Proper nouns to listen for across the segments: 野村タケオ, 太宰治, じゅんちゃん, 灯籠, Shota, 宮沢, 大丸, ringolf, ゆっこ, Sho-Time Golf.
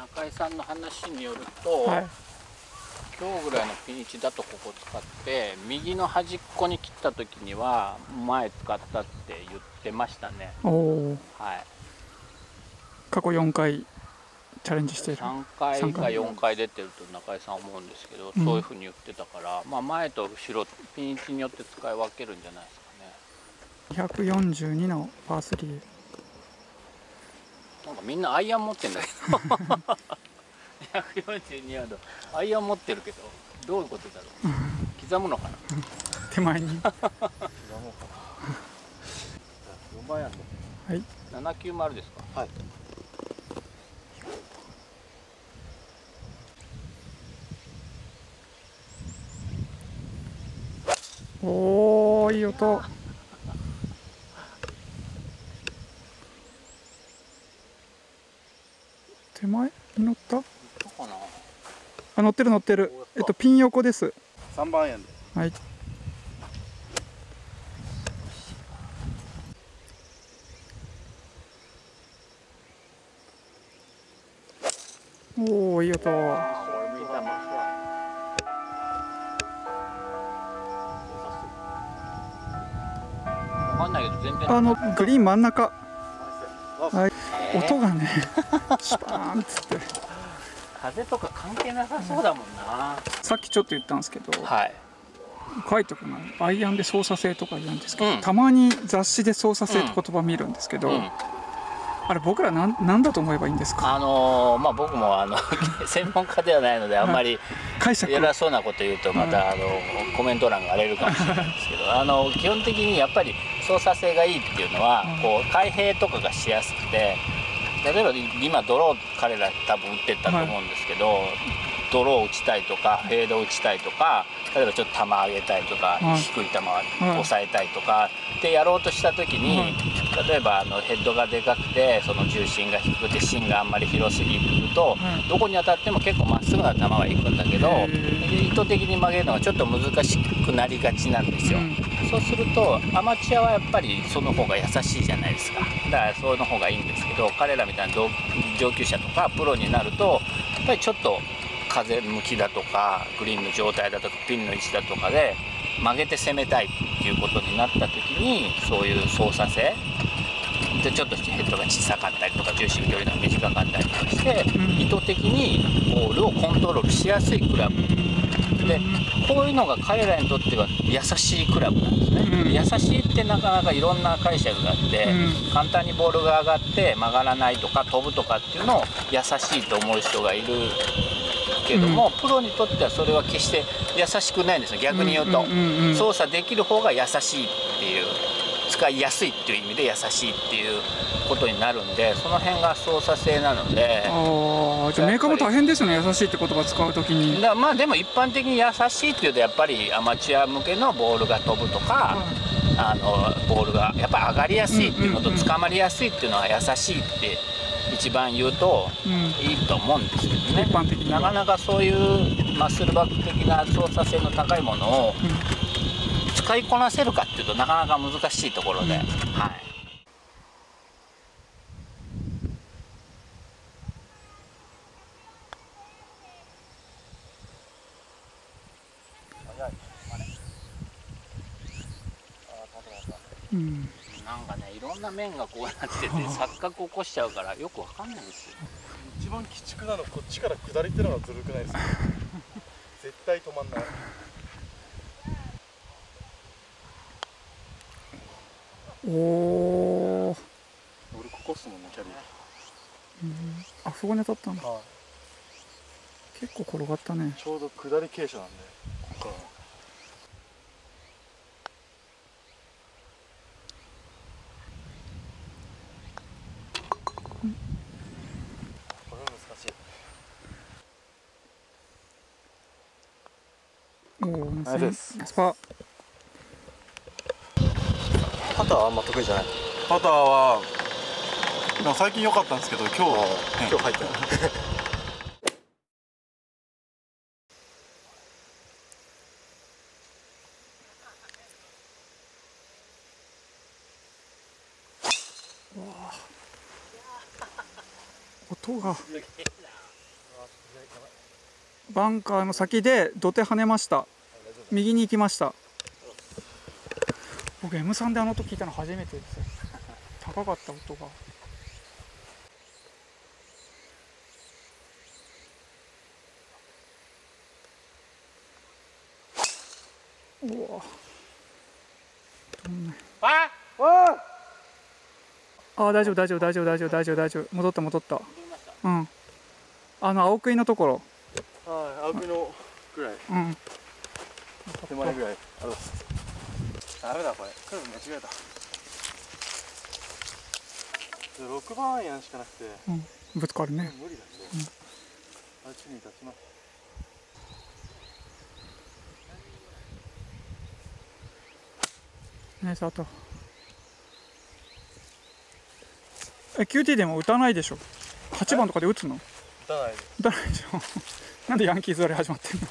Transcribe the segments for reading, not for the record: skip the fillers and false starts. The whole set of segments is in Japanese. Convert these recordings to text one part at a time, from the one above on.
中井さんの話によると、はい、今日ぐらいのピーチだとここ使って右の端っこに切った時には前使ったって言ってましたね。おお。はい。過去4回チャレンジしてる。3回か4回出てると中井さん思うんですけど、そういうふうに言ってたから、まあ前と後ろピンチによって使い分けるんじゃないですかね。242のパー3。なんかみんなアイアン持ってんだけど。142ヤードアイアン持ってるけどどういうことだろう刻むのかな手前に刻もうかな4番ヤードはい790ですかはいおーいい音手前に乗ったあ、乗ってる乗ってる。ピン横です。3番アイアンで。はい。おお、いい音。グリーン真ん中。はい。音がね。シュパーンっつって。風とか関係なさそうだもんな、うん、さっきちょっと言ったんですけど、はい、書いてこないアイアンで操作性とか言うんですけど、うん、たまに雑誌で操作性って言葉見るんですけど、うんうん、あれ僕ら何だと思えばいいんですかまあ、僕も専門家ではないのであんまり偉そうなこと言うとまたコメント欄が荒れるかもしれないんですけど基本的にやっぱり操作性がいいっていうのは、うん、こう開閉とかがしやすくて。例えば今ドロー彼ら多分打ってったと思うんですけど、はい、ドロー打ちたいとかフェード打ちたいとか例えばちょっと球上げたいとか、はい、低い球を抑えたいとかってやろうとした時に、はい、例えばヘッドがでかくてその重心が低くて芯があんまり広すぎると、はい、どこに当たっても結構まっすぐな球は行くんだけど意図的に曲げるのがちょっと難しくなりがちなんですよ。そうするとアマチュアはやっぱりその方が優しいじゃないですか。だからそういうの方がいいんですけど彼らみたいな上級者とかプロになるとやっぱりちょっと風向きだとかグリーンの状態だとかピンの位置だとかで曲げて攻めたいっていうことになった時にそういう操作性でちょっとヘッドが小さかったりとか重心距離が短かったりとかして意図的にボールをコントロールしやすいクラブ。でこういうのが彼らにとっては優しいクラブなんですね、うん、優しいってなかなかいろんな解釈があって、うん、簡単にボールが上がって曲がらないとか飛ぶとかっていうのを優しいと思う人がいるけども、うん、プロにとってはそれは決して優しくないんですよ。逆に言うと操作できる方が優しいっていう使いやすいっていう意味で優しいっていうことになるんでその辺が操作性なのでじゃあメーカーも大変ですよね優しいって言葉使うときにまあでも一般的に優しいっていうとやっぱりアマチュア向けのボールが飛ぶとか、うん、ボールがやっぱ上がりやすいっていうのと捕まりやすいっていうのは優しいって一番言うといいと思うんですけどね、うん、一般的になかなかそういうマッスルバック的な操作性の高いものを、うん、使いこなせるかっていうとなかなか難しいところで、うん、はい。うん、なんかねいろんな面がこうなってて錯覚起こしちゃうからよくわかんないんですよ。一番鬼畜なのこっちから下りってのがずるくないですか絶対止まんないおー俺ここっすもんねキャリー、あそこに当たったんだ、はい、結構転がったねちょうど下り傾斜なんでここからあれです。スパ。パターはあんま得意じゃない。パターは最近良かったんですけど、今日入ってない。音が。バンカーの先で土手跳ねました。右に行きました。僕 M3 であの音聞いたの初めてです。高かった音が。うわあああ、大丈夫大丈夫大丈夫大丈夫大丈夫大丈夫、戻った戻った。うん、あの青杭のところ、青杭のぐらい、うん、手前ぐらい。あれダメだ、これクラブ間違えた。6番アイアンしかなくて、うん、ぶつかるね、無理だけど、うん、あっちに立ちます。ね、あと QT でも打たないでしょ。8番とかで打つの？打たないでしょ。なんでヤンキーズ割り始まってんの？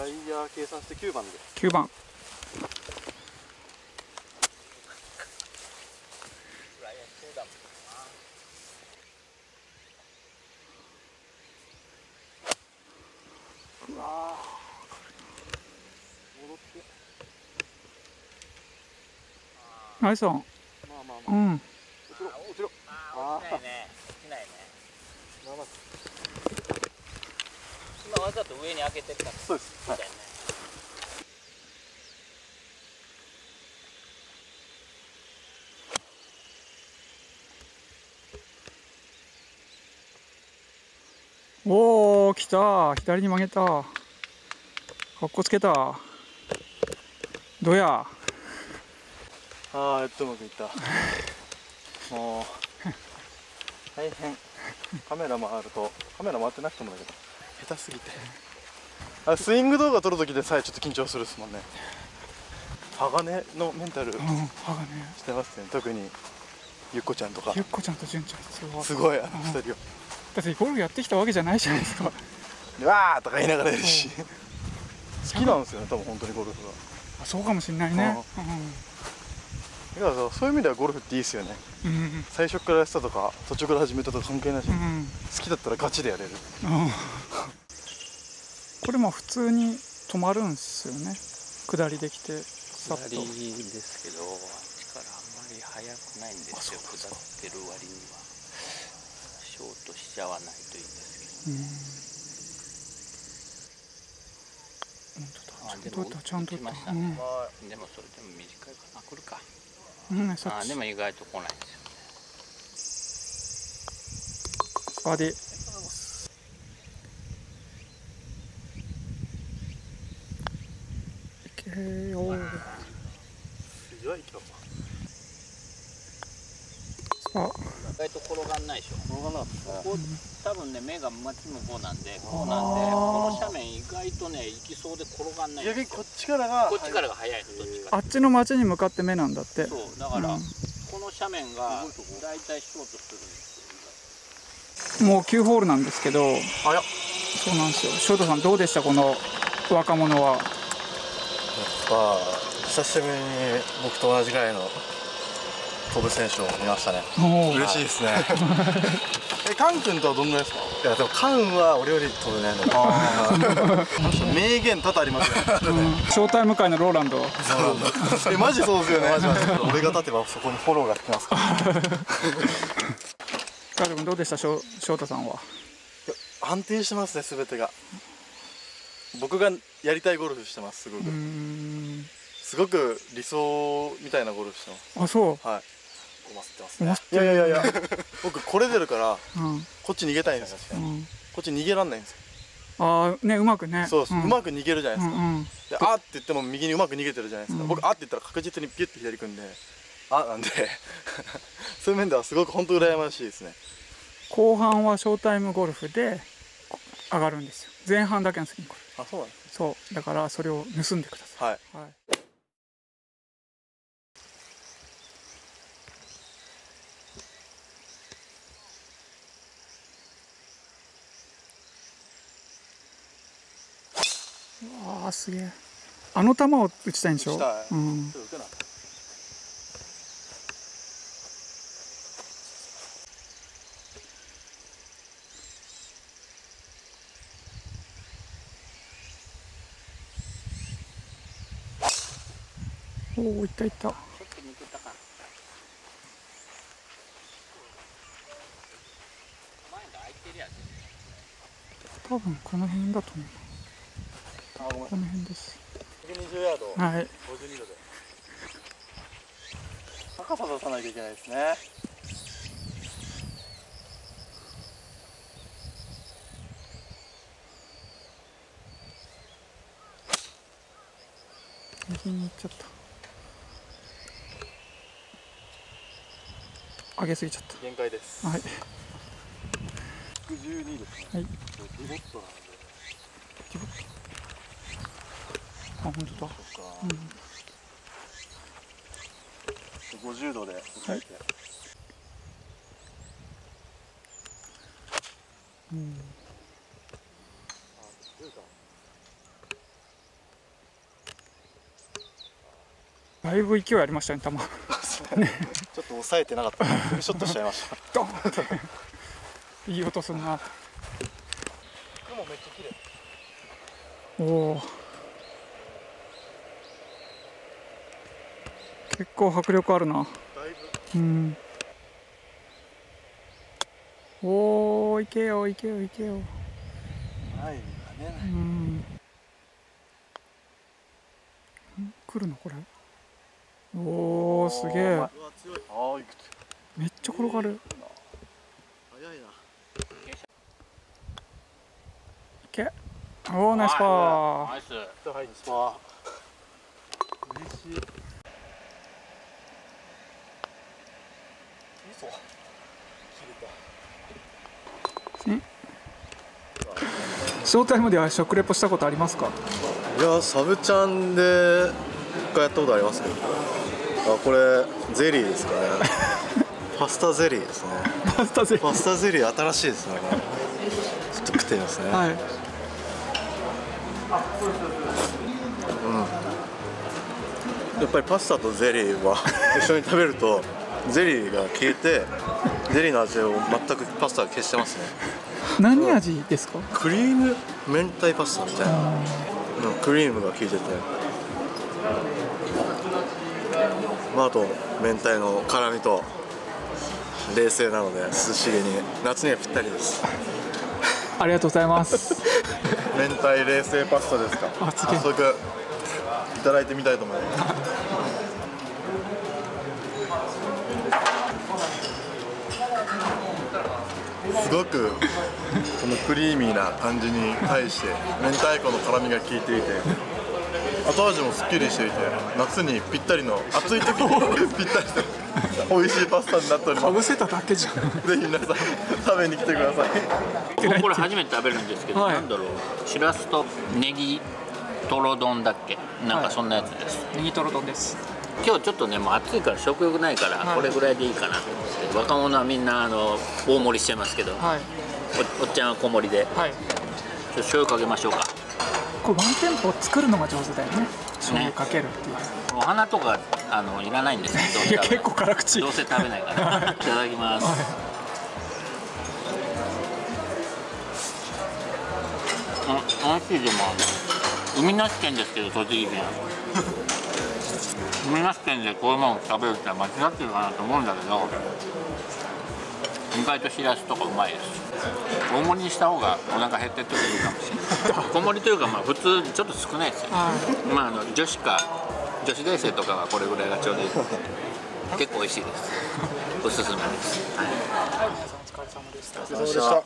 ライヤー計算して9番で。9番。うわー。戻って。アイソン。うん。落ちろ。ああ。落ちないね。落ちないね。今わざと上に開けてった。そうです。はい。おお、来た。左に曲げた。かっこつけた。どや。ああ、やっとうまくいった。もう大変。カメラ回ってなくてもだけど下手すぎて、あ、スイング動画撮るときでさえちょっと緊張するっすもんね。鋼のメンタルしてますね、うん、特にゆっこちゃんとか。ゆっこちゃんとじゅんちゃんすごい、あの2人を。だってゴルフやってきたわけじゃないじゃないですか。うわーとか言いながらやるし、好きなんですよね多分本当にゴルフが。あ、そうかもしれないね。うん、だからそういう意味ではゴルフっていいですよね。最初からやってたとか途中から始めたとか関係ないし、好きだったらガチでやれる。これまあ普通に止まるんですよね、下りできて。下りですけど、あっちからあんまり速くないんですよ、下ってる割には。ショートしちゃわないといいんですけど。ちゃんと打った、ちゃんと打った。でもそれでも短いかな、来るか。あ、でも意外と来ないんですよね。バーディー。意外と転がんないでしょ。転がんなかった。ここ多分ね、目が真っすぐこうなんで、この斜面意外とね、行きそうで転がんない。逆にこっちからが早いの。どっちか。あっちの町に向かって目なんだって。そう、だから、この斜面がだいたいショートするんですよ。もう9ホールなんですけど。あや。そうなんですよ。ショートさんどうでした、この若者は。やっぱ久しぶりに僕と同じぐらいの飛ぶ選手を見ましたね。嬉しいですね。カン君とはどんなですか？いや、でもカンは俺より飛ぶね。名言多々ありますね。招待迎えのローランド。え、マジそうですよね。俺が立てばそこにフォローが来ますから。カル君どうでした、翔太さんは？安定してますね、すべてが。僕がやりたいゴルフしてます。すごく理想みたいなゴルフしてます。あ、そう。はい。ごませてますね。いや僕これ出るからこっち逃げたいんですよ。こっち逃げらんないんですよ。ああね、うまくね。そう、うまく逃げるじゃないですか。で、あって言っても右にうまく逃げてるじゃないですか。僕あって言ったら確実にピュッて左行くんで、あなんでそういう面ではすごく本当羨ましいですね。後半はショータイムゴルフで上がるんですよ。前半だけのスキンゴルフ。あ、そうなんです。そう、だからそれを盗んでください。はい。あ、すげえ。あの球を打ちたいんでしょ。打ちたい。うん。おお、いったいった。多分この辺だと思う。この辺です。120ヤード。はい。52度で。高さ出さないといけないですね。右に行っちゃった。上げすぎちゃった。限界です。はい。112ですね。はい。ディボットなんで。ディボット。あ、本当だ。うん。50度で押さえて。うん。あ、どうだ。だいぶ勢いありましたね、球。ね、ちょっと抑えてなかった。ショットしちゃいました。ドンって。いい音するな。雲めっちゃ綺麗。おお。結構迫力あるな。だいぶ。うん。おお、行けよ行けよ行けよ。ないんだね。うん。来るのこれ。おお、すげえ。ああ、めっちゃ転がる。早いな。おー、ナイスパー。ナイス。ナイスパー。嬉しい。いいぞ。切れた。ショータイムでは食レポしたことありますか？いや、サブチャンで一回やったことありますけど。あ、これゼリーですかね。パスタゼリーですね。パスタゼリー。パスタゼリー新しいですね。ちょっと食ってみますね。はい。うん、やっぱりパスタとゼリーは一緒に食べるとゼリーが消えてゼリーの味を全くパスタが消してますね。何味ですか？クリーム明太パスタみたいな、うん、クリームが効いてて、まあ、あと明太の辛みと冷静なので涼しげに夏にはぴったりです。ありがとうございます。明太冷製パスタですか。早速いただいてみたいと思います。すごくこのクリーミーな感じに対して明太子の辛みが効いていて、後味もすっきりしていて、夏にぴったりの暑い時にぴったりして美味しいパスタになっております。かぶせただけじゃん。ぜひ皆さん食べに来てください。これ初めて食べるんですけど、はい、なんだろう、しらすとネギトロ丼だっけ、なんかそんなやつです。はい、ネギトロ丼です。今日ちょっとね、もう暑いから食欲ないから、はい、これぐらいでいいかなと思って。若者はみんな大盛りしてますけど、はい、おっちゃんは小盛りで、はい、ちょっと醤油かけましょうか。こうワンテンポ作るのが上手だよね。醤油かけるっていう。ね、お花とかいらないんですけど、結構辛口。どうせ食べないから。いただきます。あ、美味しい。でも海なし県ですけど、栃木県。海なし県でこういうもの食べるって間違ってるかなと思うんだけど、意外としらすとかうまいです。大盛りにした方がお腹減ってってくるかもしれない。小盛りというか、まあ普通ちょっと少ないですよ。まあ女子か。女子大生とかはこれぐらいがちょうどいい。結構美味しいです。おすすめです。はい。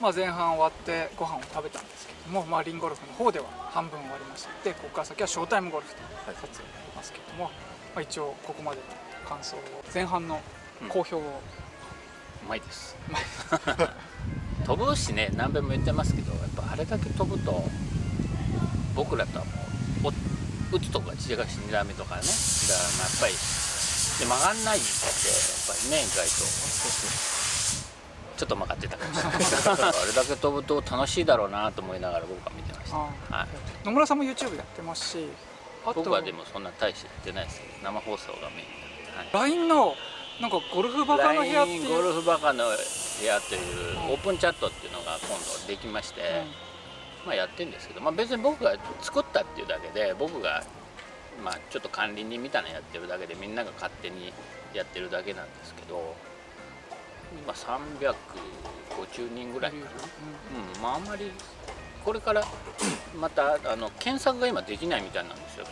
まあ前半終わってご飯を食べたんですけども、まあリンゴルフの方では半分終わりました。で、ここから先はショータイムゴルフと撮影になりますけども、まあ一応ここまでの感想を、前半の好評を。うまいです。飛ぶしね、何べんも言ってますけど、やっぱあれだけ飛ぶと僕らとはもう。打つとか違うし、2打目とかね、だからやっぱりで曲がんないってやっぱりね、意外とちょっと曲がってたかもしれないですけど、あれだけ飛ぶと楽しいだろうなと思いながら僕は見てました。はい、野村さんも YouTube やってますし、あと僕はでもそんな大してやってないですけど、生放送がメインなんで。LINE、はい、のなんかゴルフバカの部屋っていう、ゴルフバカの部屋というオープンチャットっていうのが今度できまして。うん、まあやってるんですけど、まあ別に僕が作ったっていうだけで、僕がまあちょっと管理人みたいなのやってるだけで、みんなが勝手にやってるだけなんですけど、今350人ぐらいかな、うん、まああんまりこれからまた検索が今できないみたいなんですよ。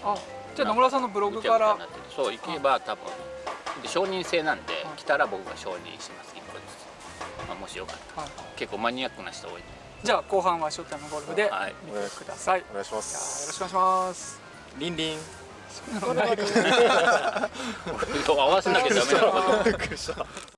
じゃあ野村さんのブログからそう行けば多分で、承認制なんで来たら僕が承認します1個ずつ、まあ、もしよかったら、結構マニアックな人多いんで。じゃあ後半はしょうちゃんのゴルフで見てください。お願いします。よろしくお願いします。リンリンそんなことないか。合わせなきゃダメなのかと。